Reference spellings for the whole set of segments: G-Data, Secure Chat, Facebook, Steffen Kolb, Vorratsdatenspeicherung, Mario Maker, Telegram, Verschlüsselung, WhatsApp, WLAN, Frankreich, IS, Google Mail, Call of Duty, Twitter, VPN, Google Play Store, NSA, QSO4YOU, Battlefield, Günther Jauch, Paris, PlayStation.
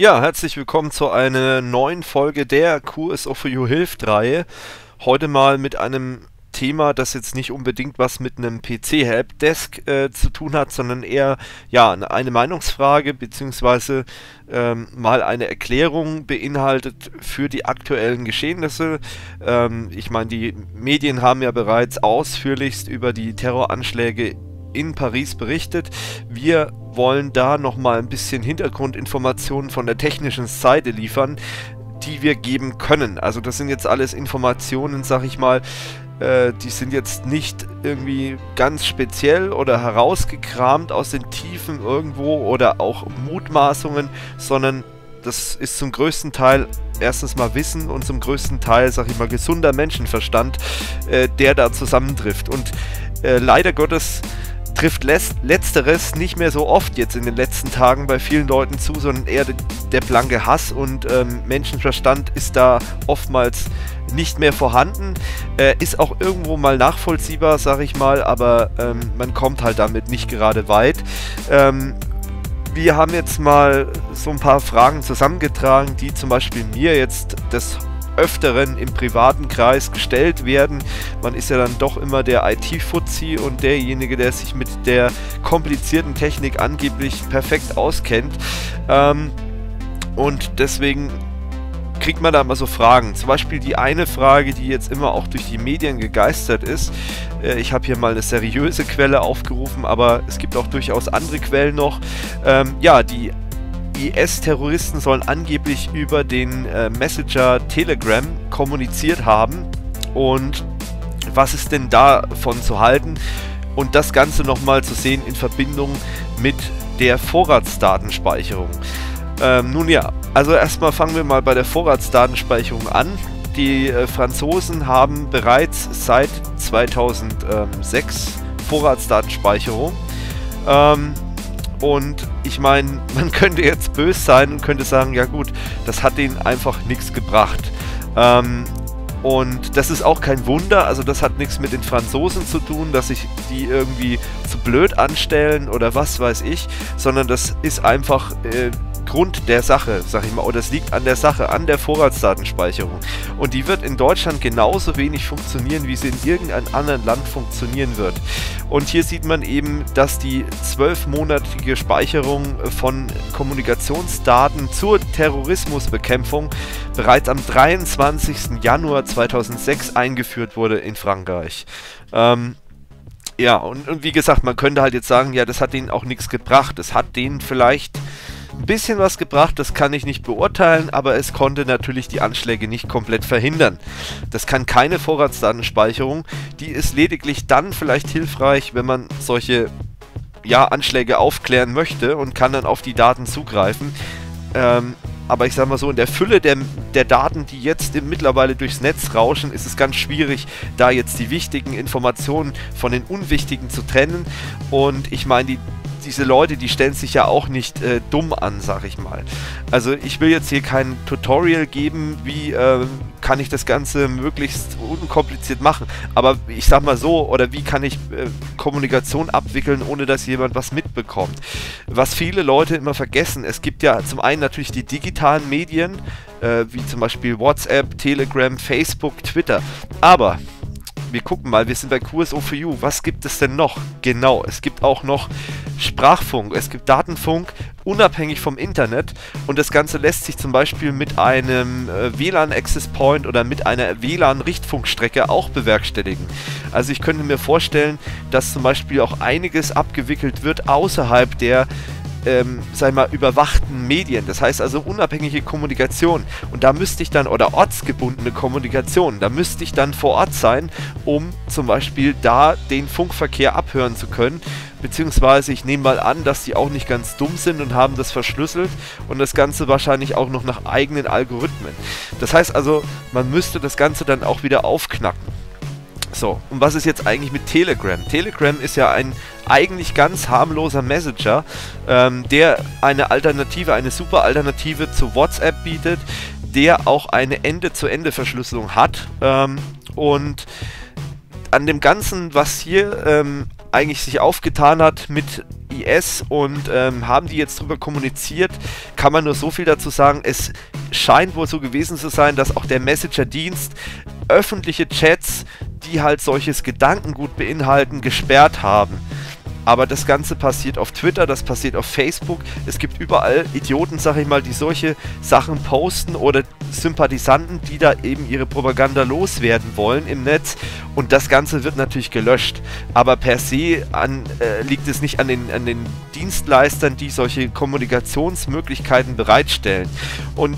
Ja, herzlich willkommen zu einer neuen Folge der QSO4YOU Hilft-Reihe. Heute mal mit einem Thema, das jetzt nicht unbedingt was mit einem PC-Helpdesk zu tun hat, sondern eher ja, eine Meinungsfrage bzw. mal eine Erklärung beinhaltet für die aktuellen Geschehnisse. Ich meine, die Medien haben ja bereits ausführlichst über die Terroranschläge in Paris berichtet. Wir wollen da nochmal ein bisschen Hintergrundinformationen von der technischen Seite liefern, die wir geben können. Also das sind jetzt alles Informationen, sag ich mal, die sind jetzt nicht irgendwie ganz speziell oder herausgekramt aus den Tiefen irgendwo oder auch Mutmaßungen, sondern das ist zum größten Teil erstens mal Wissen und zum größten Teil, sag ich mal, gesunder Menschenverstand, der da zusammentrifft. Und leider Gottes trifft Letzteres nicht mehr so oft jetzt in den letzten Tagen bei vielen Leuten zu, sondern eher der blanke Hass und Menschenverstand ist da oftmals nicht mehr vorhanden. Ist auch irgendwo mal nachvollziehbar, sag ich mal, aber man kommt halt damit nicht gerade weit. Wir haben jetzt mal so ein paar Fragen zusammengetragen, die zum Beispiel mir jetzt das Öfteren im privaten Kreis gestellt werden. Man ist ja dann doch immer der IT-Fuzzi und derjenige, der sich mit der komplizierten Technik angeblich perfekt auskennt. Und deswegen kriegt man da mal so Fragen. Zum Beispiel die eine Frage, die jetzt immer auch durch die Medien gegeistert ist. Ich habe hier mal eine seriöse Quelle aufgerufen, aber es gibt auch durchaus andere Quellen noch. Ja, die IS-Terroristen sollen angeblich über den Messenger Telegram kommuniziert haben. Und was ist denn davon zu halten? Und das Ganze nochmal zu sehen in Verbindung mit der Vorratsdatenspeicherung. Nun ja, also erstmal fangen wir mal bei der Vorratsdatenspeicherung an. Die Franzosen haben bereits seit 2006 Vorratsdatenspeicherung. Und ich meine, man könnte jetzt böse sein und könnte sagen, ja gut, das hat denen einfach nichts gebracht. Und das ist auch kein Wunder, also das hat nichts mit den Franzosen zu tun, dass sich die irgendwie zu blöd anstellen oder was weiß ich, sondern das ist einfach Grund der Sache, sag ich mal, oder es liegt an der Sache, an der Vorratsdatenspeicherung. Und die wird in Deutschland genauso wenig funktionieren, wie sie in irgendeinem anderen Land funktionieren wird. Und hier sieht man eben, dass die 12-monatige Speicherung von Kommunikationsdaten zur Terrorismusbekämpfung bereits am 23. Januar 2006 eingeführt wurde in Frankreich. Ja, und wie gesagt, man könnte halt jetzt sagen, ja, das hat denen auch nichts gebracht. Es hat denen vielleicht ein bisschen was gebracht, das kann ich nicht beurteilen, aber es konnte natürlich die Anschläge nicht komplett verhindern. Das kann keine Vorratsdatenspeicherung, die ist lediglich dann vielleicht hilfreich, wenn man solche Anschläge aufklären möchte und kann dann auf die Daten zugreifen. Aber ich sag mal so, in der Fülle der Daten, die jetzt mittlerweile durchs Netz rauschen, ist es ganz schwierig, da jetzt die wichtigen Informationen von den unwichtigen zu trennen. Und ich meine, diese Leute, die stellen sich ja auch nicht dumm an, sag ich mal. Also ich will jetzt hier kein Tutorial geben, wie kann ich das Ganze möglichst unkompliziert machen. Aber ich sag mal so, oder wie kann ich Kommunikation abwickeln, ohne dass jemand was mitbekommt. Was viele Leute immer vergessen, es gibt ja zum einen natürlich die digitalen Medien, wie zum Beispiel WhatsApp, Telegram, Facebook, Twitter. Aber wir gucken mal, wir sind bei QSO4YOU. Was gibt es denn noch? Genau, es gibt auch noch Sprachfunk, es gibt Datenfunk, unabhängig vom Internet. Und das Ganze lässt sich zum Beispiel mit einem WLAN-Access Point oder mit einer WLAN-Richtfunkstrecke auch bewerkstelligen. Also ich könnte mir vorstellen, dass zum Beispiel auch einiges abgewickelt wird außerhalb der sag ich mal, überwachten Medien. Das heißt also unabhängige Kommunikation. Und da müsste ich dann, oder ortsgebundene Kommunikation, da müsste ich dann vor Ort sein, um zum Beispiel da den Funkverkehr abhören zu können. Beziehungsweise ich nehme mal an, dass die auch nicht ganz dumm sind und haben das verschlüsselt und das Ganze wahrscheinlich auch noch nach eigenen Algorithmen. Das heißt also, man müsste das Ganze dann auch wieder aufknacken. So, und was ist jetzt eigentlich mit Telegram? Telegram ist ja ein eigentlich ganz harmloser Messenger, der eine Alternative, eine super Alternative zu WhatsApp bietet, der auch eine Ende-zu-Ende-Verschlüsselung hat. Und an dem Ganzen, was hier eigentlich sich aufgetan hat mit IS und haben die jetzt drüber kommuniziert, kann man nur so viel dazu sagen, es scheint wohl so gewesen zu sein, dass auch der Messenger-Dienst öffentliche Chats, die halt solches Gedankengut beinhalten, gesperrt haben. Aber das Ganze passiert auf Twitter, das passiert auf Facebook. Es gibt überall Idioten, sag ich mal, die solche Sachen posten oder Sympathisanten, die da eben ihre Propaganda loswerden wollen im Netz. Und das Ganze wird natürlich gelöscht. Aber per se liegt es nicht an den Dienstleistern, die solche Kommunikationsmöglichkeiten bereitstellen. Und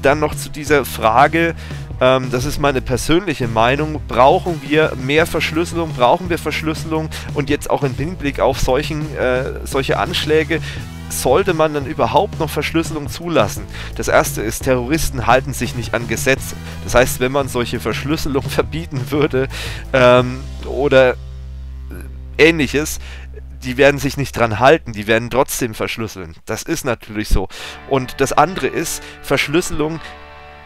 dann noch zu dieser Frage, das ist meine persönliche Meinung, brauchen wir mehr Verschlüsselung, und jetzt auch im Hinblick auf solche Anschläge, sollte man dann überhaupt noch Verschlüsselung zulassen? Das erste ist, Terroristen halten sich nicht an Gesetze. Das heißt, wenn man solche Verschlüsselung verbieten würde oder ähnliches, die werden sich nicht dran halten, die werden trotzdem verschlüsseln. Das ist natürlich so. Und das andere ist, Verschlüsselung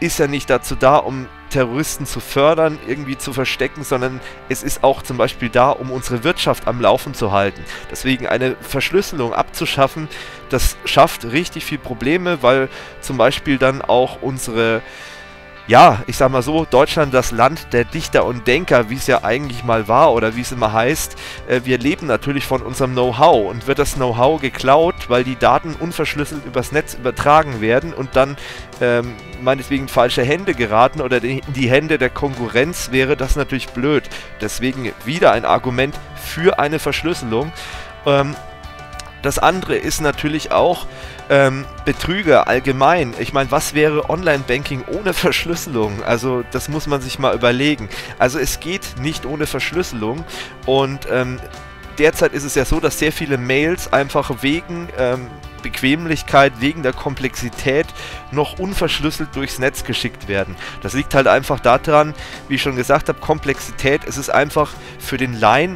ist ja nicht dazu da, um Terroristen zu fördern, irgendwie zu verstecken, sondern es ist auch zum Beispiel da, um unsere Wirtschaft am Laufen zu halten. Deswegen eine Verschlüsselung abzuschaffen, das schafft richtig viel Probleme, weil zum Beispiel dann auch unsere, ja, ich sag mal so, Deutschland, das Land der Dichter und Denker, wie es ja eigentlich mal war oder wie es immer heißt, wir leben natürlich von unserem Know-how, und wird das Know-how geklaut, weil die Daten unverschlüsselt übers Netz übertragen werden und dann meinetwegen falsche Hände geraten oder in die Hände der Konkurrenz, wäre das natürlich blöd. Deswegen wieder ein Argument für eine Verschlüsselung. Das andere ist natürlich auch Betrüger allgemein. Ich meine, was wäre Online-Banking ohne Verschlüsselung? Also das muss man sich mal überlegen. Also es geht nicht ohne Verschlüsselung, und derzeit ist es ja so, dass sehr viele Mails einfach wegen Bequemlichkeit, wegen der Komplexität noch unverschlüsselt durchs Netz geschickt werden. Das liegt halt einfach daran, wie ich schon gesagt habe, Komplexität. Es ist einfach für den Laien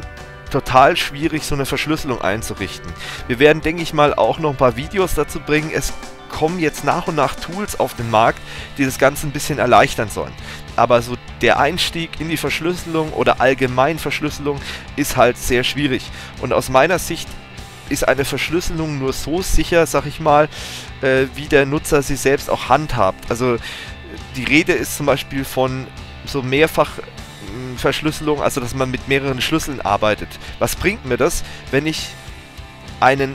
total schwierig, so eine Verschlüsselung einzurichten. Wir werden, denke ich mal, auch noch ein paar Videos dazu bringen. Es kommen jetzt nach und nach Tools auf den Markt, die das Ganze ein bisschen erleichtern sollen. Aber so der Einstieg in die Verschlüsselung oder allgemein Verschlüsselung ist halt sehr schwierig. Und aus meiner Sicht ist eine Verschlüsselung nur so sicher, sag ich mal, wie der Nutzer sie selbst auch handhabt. Also die Rede ist zum Beispiel von so mehrfach Verschlüsselung, also dass man mit mehreren Schlüsseln arbeitet. Was bringt mir das, wenn ich ein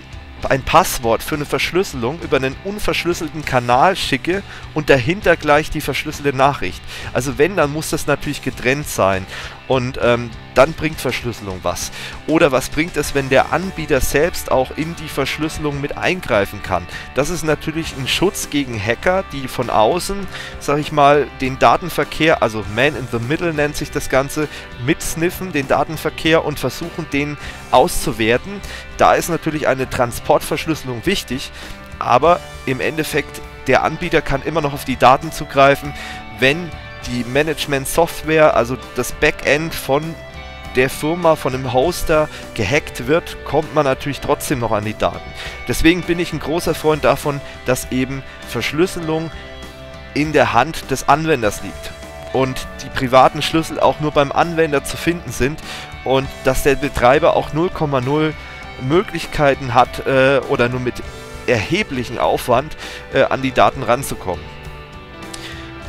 Passwort für eine Verschlüsselung über einen unverschlüsselten Kanal schicke und dahinter gleich die verschlüsselte Nachricht? Also wenn, dann muss das natürlich getrennt sein, und dann bringt Verschlüsselung was. Oder was bringt es, wenn der Anbieter selbst auch in die Verschlüsselung mit eingreifen kann? Das ist natürlich ein Schutz gegen Hacker, die von außen, sag ich mal, den Datenverkehr, also Man in the Middle nennt sich das Ganze, mitsniffen, den Datenverkehr, und versuchen, den auszuwerten. Da ist natürlich eine Transportverschlüsselung wichtig, aber im Endeffekt, der Anbieter kann immer noch auf die Daten zugreifen, wenn die Management-Software, also das Backend von der Firma, von dem Hoster gehackt wird, kommt man natürlich trotzdem noch an die Daten. Deswegen bin ich ein großer Freund davon, dass eben Verschlüsselung in der Hand des Anwenders liegt und die privaten Schlüssel auch nur beim Anwender zu finden sind, und dass der Betreiber auch 0,0 Möglichkeiten hat oder nur mit erheblichem Aufwand an die Daten ranzukommen.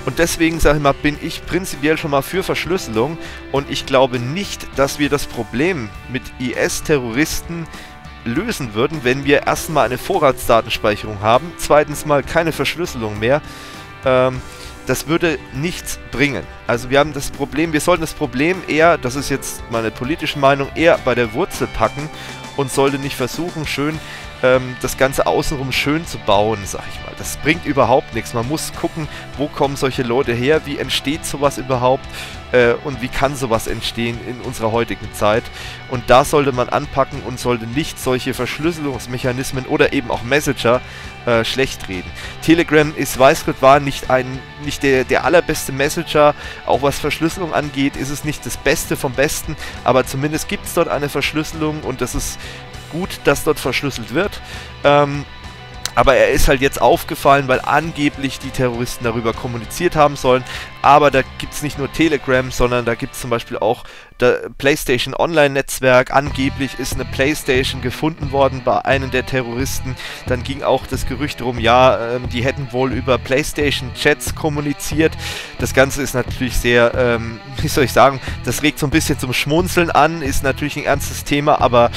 Und deswegen, sage ich mal, bin ich prinzipiell schon mal für Verschlüsselung, und ich glaube nicht, dass wir das Problem mit IS-Terroristen lösen würden, wenn wir erstmal eine Vorratsdatenspeicherung haben, zweitens mal keine Verschlüsselung mehr. Das würde nichts bringen. Also wir haben das Problem, wir sollten das Problem eher, das ist jetzt meine politische Meinung, eher bei der Wurzel packen und sollten nicht versuchen, schön das Ganze außenrum schön zu bauen, sag ich mal. Das bringt überhaupt nichts. Man muss gucken, wo kommen solche Leute her, wie entsteht sowas überhaupt und wie kann sowas entstehen in unserer heutigen Zeit. Und da sollte man anpacken und sollte nicht solche Verschlüsselungsmechanismen oder eben auch Messenger schlecht reden. Telegram ist, weiß Gott, war nicht der allerbeste Messenger, auch was Verschlüsselung angeht, ist es nicht das Beste vom Besten, aber zumindest gibt es dort eine Verschlüsselung, und das ist gut, dass dort verschlüsselt wird, aber er ist halt jetzt aufgefallen, weil angeblich die Terroristen darüber kommuniziert haben sollen, aber da gibt es nicht nur Telegram, sondern da gibt es zum Beispiel auch das PlayStation Online-Netzwerk. Angeblich ist eine PlayStation gefunden worden bei einem der Terroristen. Dann ging auch das Gerücht rum, ja, die hätten wohl über PlayStation-Chats kommuniziert. Das Ganze ist natürlich sehr, wie soll ich sagen, das regt so ein bisschen zum Schmunzeln an, ist natürlich ein ernstes Thema, aber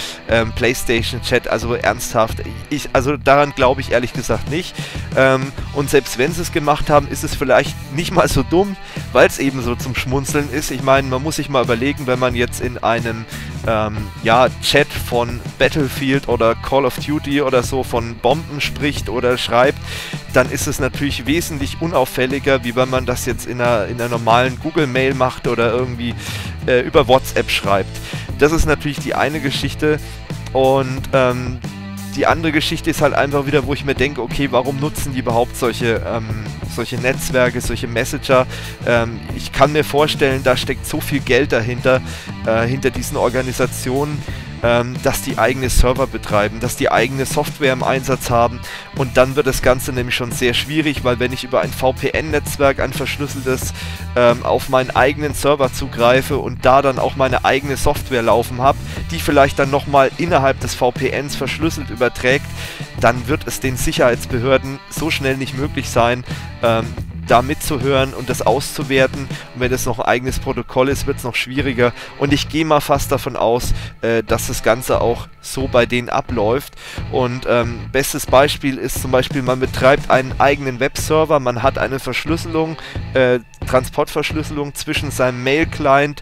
PlayStation-Chat, also ernsthaft, also daran glaube ich ehrlich gesagt nicht. Und selbst wenn sie es gemacht haben, ist es vielleicht nicht mal so dumm, weil es eben so zum Schmunzeln ist. Ich meine, man muss sich mal überlegen, wenn man jetzt in einem Chat von Battlefield oder Call of Duty oder so von Bomben spricht oder schreibt, dann ist es natürlich wesentlich unauffälliger, wie wenn man das jetzt in einer normalen Google Mail macht oder irgendwie über WhatsApp schreibt. Das ist natürlich die eine Geschichte, und die andere Geschichte ist halt einfach wieder, wo ich mir denke, okay, warum nutzen die überhaupt solche Netzwerke, solche Messenger? Ich kann mir vorstellen, da steckt so viel Geld dahinter, hinter diesen Organisationen, dass die eigene Server betreiben, dass die eigene Software im Einsatz haben, und dann wird das Ganze nämlich schon sehr schwierig, weil wenn ich über ein VPN-Netzwerk, ein verschlüsseltes, auf meinen eigenen Server zugreife und da dann auch meine eigene Software laufen habe, die vielleicht dann nochmal innerhalb des VPNs verschlüsselt überträgt, dann wird es den Sicherheitsbehörden so schnell nicht möglich sein, da mitzuhören und das auszuwerten. Und wenn das noch ein eigenes Protokoll ist, wird es noch schwieriger. Und ich gehe mal fast davon aus, dass das Ganze auch so bei denen abläuft. Und bestes Beispiel ist zum Beispiel, man betreibt einen eigenen Webserver, man hat eine Verschlüsselung, Transportverschlüsselung zwischen seinem Mail-Client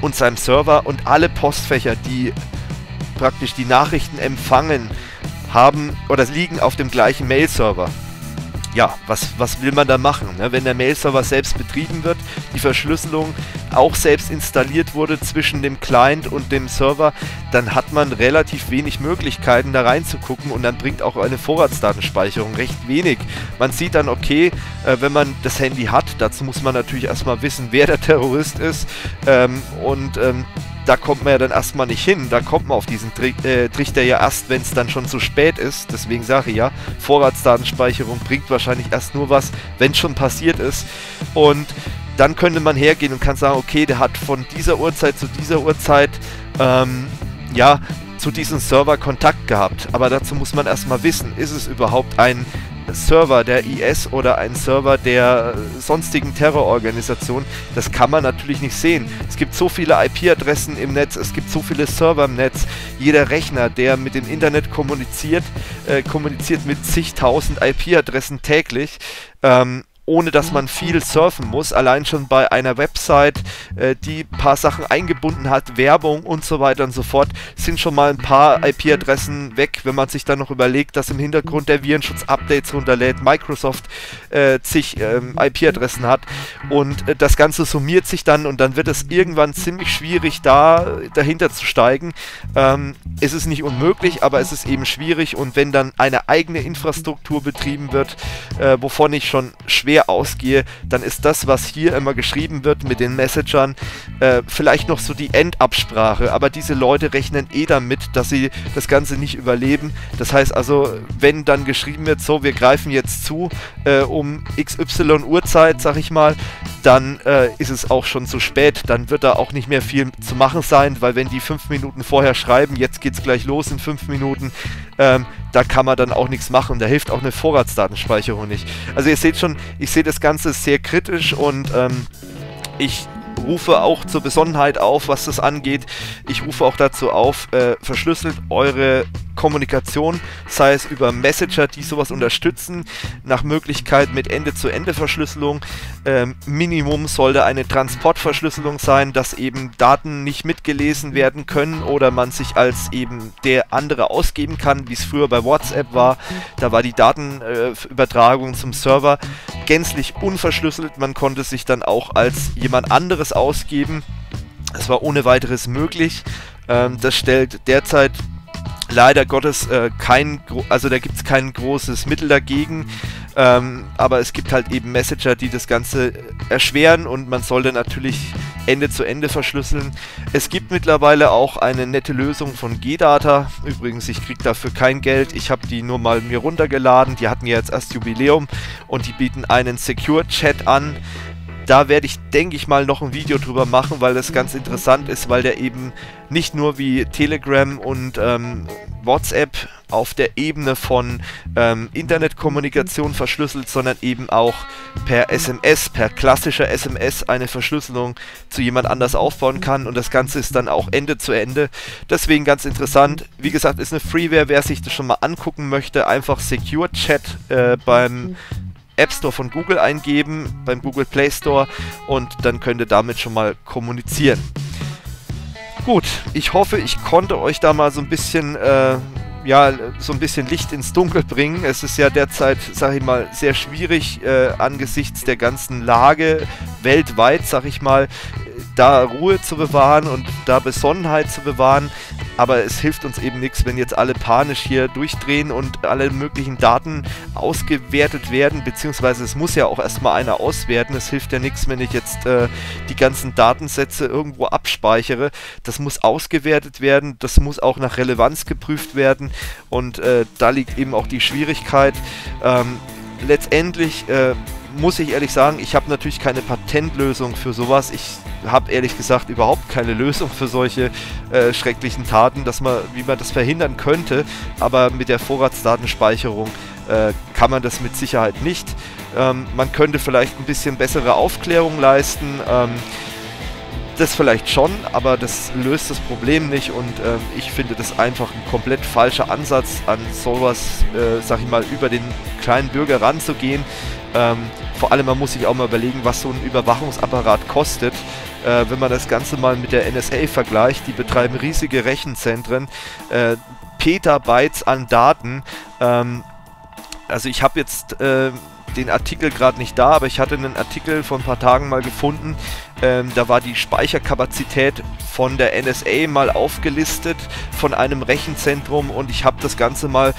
und seinem Server, und alle Postfächer, die praktisch die Nachrichten empfangen, haben oder liegen auf dem gleichen Mail-Server. Ja, was will man da machen, ne? Wenn der Mail-Server selbst betrieben wird, die Verschlüsselung auch selbst installiert wurde zwischen dem Client und dem Server, dann hat man relativ wenig Möglichkeiten da reinzugucken, und dann bringt auch eine Vorratsdatenspeicherung recht wenig. Man sieht dann, okay, wenn man das Handy hat, dazu muss man natürlich erstmal wissen, wer der Terrorist ist, da kommt man ja dann erstmal nicht hin, da kommt man auf diesen Trichter ja erst, wenn es dann schon zu spät ist. Deswegen sage ich ja, Vorratsdatenspeicherung bringt wahrscheinlich erst nur was, wenn es schon passiert ist. Und dann könnte man hergehen und kann sagen, okay, der hat von dieser Uhrzeit zu dieser Uhrzeit, zu diesem Server Kontakt gehabt. Aber dazu muss man erstmal wissen, ist es überhaupt ein Server der IS oder ein Server der sonstigen Terrororganisation? Das kann man natürlich nicht sehen. Es gibt so viele IP-Adressen im Netz, es gibt so viele Server im Netz. Jeder Rechner, der mit dem Internet kommuniziert, kommuniziert mit zigtausend IP-Adressen täglich, ohne dass man viel surfen muss. Allein schon bei einer Website, die ein paar Sachen eingebunden hat, Werbung und so weiter und so fort, sind schon mal ein paar IP-Adressen weg, wenn man sich dann noch überlegt, dass im Hintergrund der Virenschutz Updates runterlädt, Microsoft zig IP-Adressen hat, und das Ganze summiert sich dann, und dann wird es irgendwann ziemlich schwierig, da dahinter zu steigen. Es ist nicht unmöglich, aber es ist eben schwierig, und wenn dann eine eigene Infrastruktur betrieben wird, wovon ich schon schwer ausgehe, dann ist das, was hier immer geschrieben wird mit den Messagern, vielleicht noch so die Endabsprache, aber diese Leute rechnen eh damit, dass sie das Ganze nicht überleben. Das heißt also, wenn dann geschrieben wird, so, wir greifen jetzt zu, um XY Uhrzeit, sag ich mal, dann ist es auch schon zu spät, dann wird da auch nicht mehr viel zu machen sein, weil wenn die 5 Minuten vorher schreiben, jetzt geht's gleich los in 5 Minuten, da kann man dann auch nichts machen, da hilft auch eine Vorratsdatenspeicherung nicht. Also ihr seht schon, ich sehe das Ganze sehr kritisch, und ich rufe auch zur Besonnenheit auf, was das angeht. Ich rufe auch dazu auf, verschlüsselt eure Kommunikation, sei es über Messenger, die sowas unterstützen, nach Möglichkeit mit Ende-zu-Ende-Verschlüsselung. Minimum sollte eine Transportverschlüsselung sein, dass eben Daten nicht mitgelesen werden können oder man sich als eben der andere ausgeben kann, wie es früher bei WhatsApp war. Da war die Datenübertragung zum Server gänzlich unverschlüsselt. Man konnte sich dann auch als jemand anderes ausgeben. Das war ohne weiteres möglich. Das stellt derzeit leider Gottes da gibt es kein großes Mittel dagegen, aber es gibt halt eben Messenger, die das Ganze erschweren, und man sollte natürlich Ende-zu-Ende verschlüsseln. Es gibt mittlerweile auch eine nette Lösung von G-Data. Übrigens, ich kriege dafür kein Geld. Ich habe die nur mal mir runtergeladen. Die hatten ja jetzt erst Jubiläum und die bieten einen Secure Chat an. Da werde ich, denke ich mal, noch ein Video drüber machen, weil das ganz interessant ist, weil der eben nicht nur wie Telegram und WhatsApp auf der Ebene von Internetkommunikation verschlüsselt, sondern eben auch per SMS, per klassischer SMS eine Verschlüsselung zu jemand anders aufbauen kann, und das Ganze ist dann auch Ende zu Ende. Deswegen ganz interessant. Wie gesagt, ist eine Freeware, wer sich das schon mal angucken möchte, einfach Secure Chat beim App Store von Google eingeben, beim Google Play Store, und dann könnt ihr damit schon mal kommunizieren. Gut, ich hoffe, ich konnte euch da mal so ein bisschen, Licht ins Dunkel bringen. Es ist ja derzeit, sag ich mal, sehr schwierig angesichts der ganzen Lage weltweit, sag ich mal, da Ruhe zu bewahren und da Besonnenheit zu bewahren. Aber es hilft uns eben nichts, wenn jetzt alle panisch hier durchdrehen und alle möglichen Daten ausgewertet werden, beziehungsweise es muss ja auch erstmal einer auswerten. Es hilft ja nichts, wenn ich jetzt die ganzen Datensätze irgendwo abspeichere. Das muss ausgewertet werden, das muss auch nach Relevanz geprüft werden, und da liegt eben auch die Schwierigkeit. Letztendlich muss ich ehrlich sagen, ich habe natürlich keine Patentlösung für sowas. Ich habe ehrlich gesagt überhaupt keine Lösung für solche schrecklichen Taten, dass man, wie man das verhindern könnte. Aber mit der Vorratsdatenspeicherung kann man das mit Sicherheit nicht. Man könnte vielleicht ein bisschen bessere Aufklärung leisten. Das vielleicht schon, aber das löst das Problem nicht, und ich finde das einfach ein komplett falscher Ansatz, an sowas, sag ich mal, über den kleinen Bürger ranzugehen. Vor allem, man muss sich auch mal überlegen, was so ein Überwachungsapparat kostet. Wenn man das Ganze mal mit der NSA vergleicht, die betreiben riesige Rechenzentren, Petabytes an Daten. Also ich habe jetzt den Artikel gerade nicht da, aber ich hatte einen Artikel vor ein paar Tagen mal gefunden, da war die Speicherkapazität von der NSA mal aufgelistet von einem Rechenzentrum, und ich habe das Ganze mal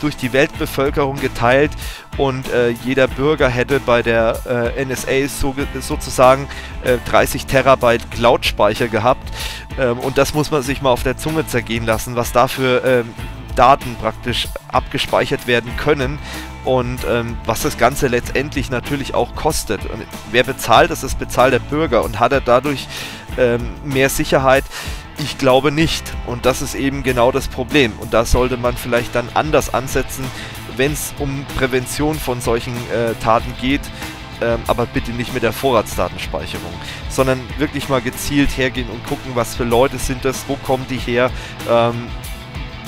durch die Weltbevölkerung geteilt, und jeder Bürger hätte bei der NSA sozusagen 30 Terabyte Cloud-Speicher gehabt, und das muss man sich mal auf der Zunge zergehen lassen, was dafür Daten praktisch abgespeichert werden können und was das Ganze letztendlich natürlich auch kostet. Und wer bezahlt das? Das bezahlt der Bürger. Und hat er dadurch mehr Sicherheit? Ich glaube nicht. Und das ist eben genau das Problem. Und da sollte man vielleicht dann anders ansetzen, wenn es um Prävention von solchen Taten geht. Aber bitte nicht mit der Vorratsdatenspeicherung, sondern wirklich mal gezielt hergehen und gucken, was für Leute sind das, wo kommen die her,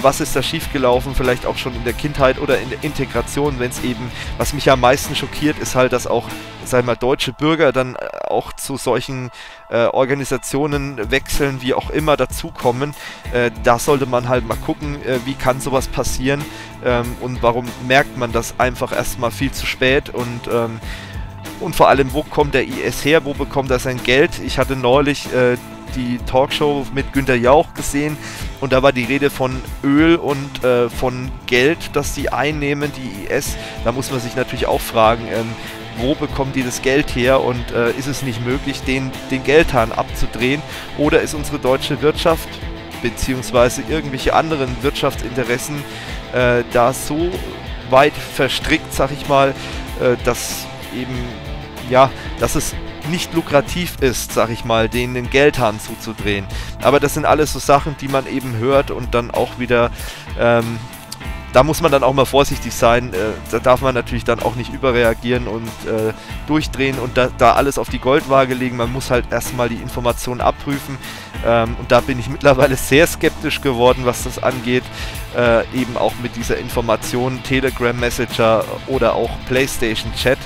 was ist da schiefgelaufen, vielleicht auch schon in der Kindheit oder in der Integration, wenn es eben, was mich am meisten schockiert, ist halt, dass auch, sagen wir mal, deutsche Bürger dann auch zu solchen Organisationen wechseln, wie auch immer, dazukommen. Da sollte man halt mal gucken, wie kann sowas passieren, und warum merkt man das einfach erstmal viel zu spät, und vor allem, wo kommt der IS her, wo bekommt er sein Geld? Ich hatte neulich die Talkshow mit Günther Jauch gesehen, und da war die Rede von Öl und von Geld, das die einnehmen, die IS. Da muss man sich natürlich auch fragen, wo bekommen die das Geld her, und ist es nicht möglich, den Geldhahn abzudrehen, oder ist unsere deutsche Wirtschaft beziehungsweise irgendwelche anderen Wirtschaftsinteressen da so weit verstrickt, sag ich mal, dass eben, ja, dass es nicht lukrativ ist, sag ich mal, denen den Geldhahn zuzudrehen. Aber das sind alles so Sachen, die man eben hört, und dann auch wieder, da muss man dann auch mal vorsichtig sein, da darf man natürlich dann auch nicht überreagieren und durchdrehen und da alles auf die Goldwaage legen. Man muss halt erstmal die Informationen abprüfen, und da bin ich mittlerweile sehr skeptisch geworden, was das angeht, eben auch mit dieser Information, Telegram Messenger oder auch PlayStation Chat.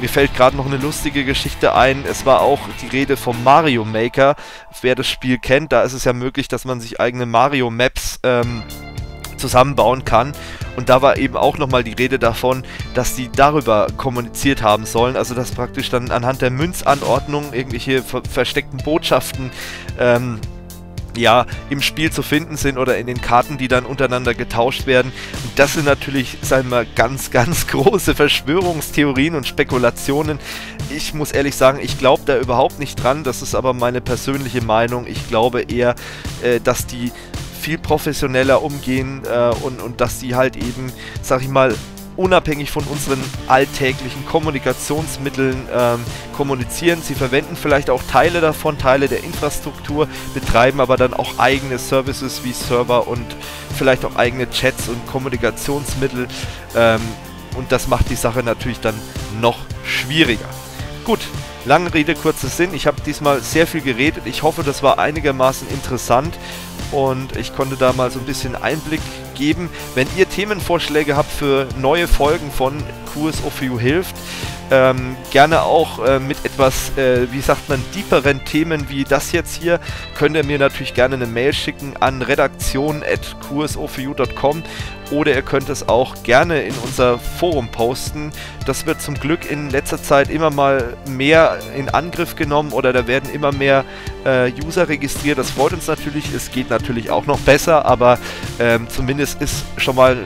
Mir fällt gerade noch eine lustige Geschichte ein. Es war auch die Rede vom Mario Maker. Wer das Spiel kennt, da ist es ja möglich, dass man sich eigene Mario Maps zusammenbauen kann. Und da war eben auch nochmal die Rede davon, dass die darüber kommuniziert haben sollen. Also dass praktisch dann anhand der Münzanordnung irgendwelche versteckten Botschaften ja, im Spiel zu finden sind oder in den Karten, die dann untereinander getauscht werden. Und das sind natürlich, sagen wir mal, ganz, ganz große Verschwörungstheorien und Spekulationen. Ich muss ehrlich sagen, ich glaube da überhaupt nicht dran. Das ist aber meine persönliche Meinung. Ich glaube eher, dass die viel professioneller umgehen und dass die halt eben, sag ich mal, unabhängig von unseren alltäglichen Kommunikationsmitteln kommunizieren. Sie verwenden vielleicht auch Teile davon, Teile der Infrastruktur, betreiben aber dann auch eigene Services wie Server und vielleicht auch eigene Chats und Kommunikationsmittel. Und das macht die Sache natürlich dann noch schwieriger. Gut, lange Rede, kurzer Sinn. Ich habe diesmal sehr viel geredet. Ich hoffe, das war einigermaßen interessant. Und ich konnte da mal so ein bisschen Einblick geben. Wenn ihr Themenvorschläge habt für neue Folgen von QSO4YOU hilft, gerne auch mit etwas, wie sagt man, tieferen Themen wie das jetzt hier, könnt ihr mir natürlich gerne eine Mail schicken an redaktion@qso4you.com oder ihr könnt es auch gerne in unser Forum posten. Das wird zum Glück in letzter Zeit immer mal mehr in Angriff genommen oder da werden immer mehr User registriert. Das freut uns natürlich, es geht natürlich auch noch besser, aber zumindest ist schon mal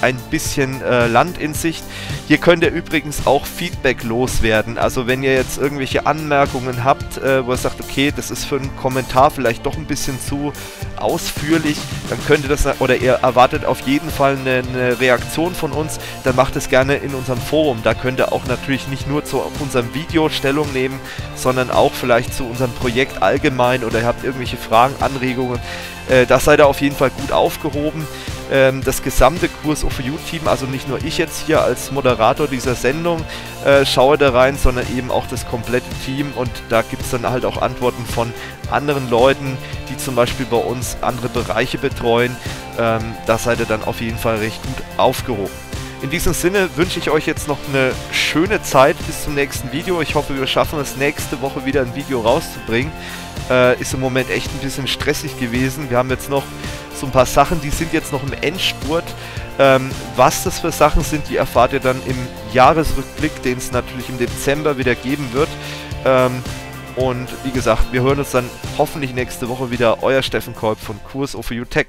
ein bisschen Land in Sicht. Hier könnt ihr übrigens auch Feedback loswerden. Also wenn ihr jetzt irgendwelche Anmerkungen habt, wo ihr sagt, okay, das ist für einen Kommentar vielleicht doch ein bisschen zu ausführlich, dann könnt ihr das, oder ihr erwartet auf jeden Fall eine Reaktion von uns, dann macht es gerne in unserem Forum. Da könnt ihr auch natürlich nicht nur zu unserem Video Stellung nehmen, sondern auch vielleicht zu unserem Projekt allgemein oder ihr habt irgendwelche Fragen, Anregungen. Da seid ihr auf jeden Fall gut aufgehoben. Das gesamte QSO4YOU-Team, also nicht nur ich jetzt hier als Moderator dieser Sendung, schaue da rein, sondern eben auch das komplette Team und da gibt es dann halt auch Antworten von anderen Leuten, die zum Beispiel bei uns andere Bereiche betreuen. Da seid ihr dann auf jeden Fall recht gut aufgehoben. In diesem Sinne wünsche ich euch jetzt noch eine schöne Zeit bis zum nächsten Video. Ich hoffe, wir schaffen es nächste Woche wieder ein Video rauszubringen. Ist im Moment echt ein bisschen stressig gewesen. Wir haben jetzt noch so ein paar Sachen, die sind jetzt noch im Endspurt. Was das für Sachen sind, die erfahrt ihr dann im Jahresrückblick, den es natürlich im Dezember wieder geben wird. Und wie gesagt, wir hören uns dann hoffentlich nächste Woche wieder. Euer Steffen Kolb von QSO4YOU Tech.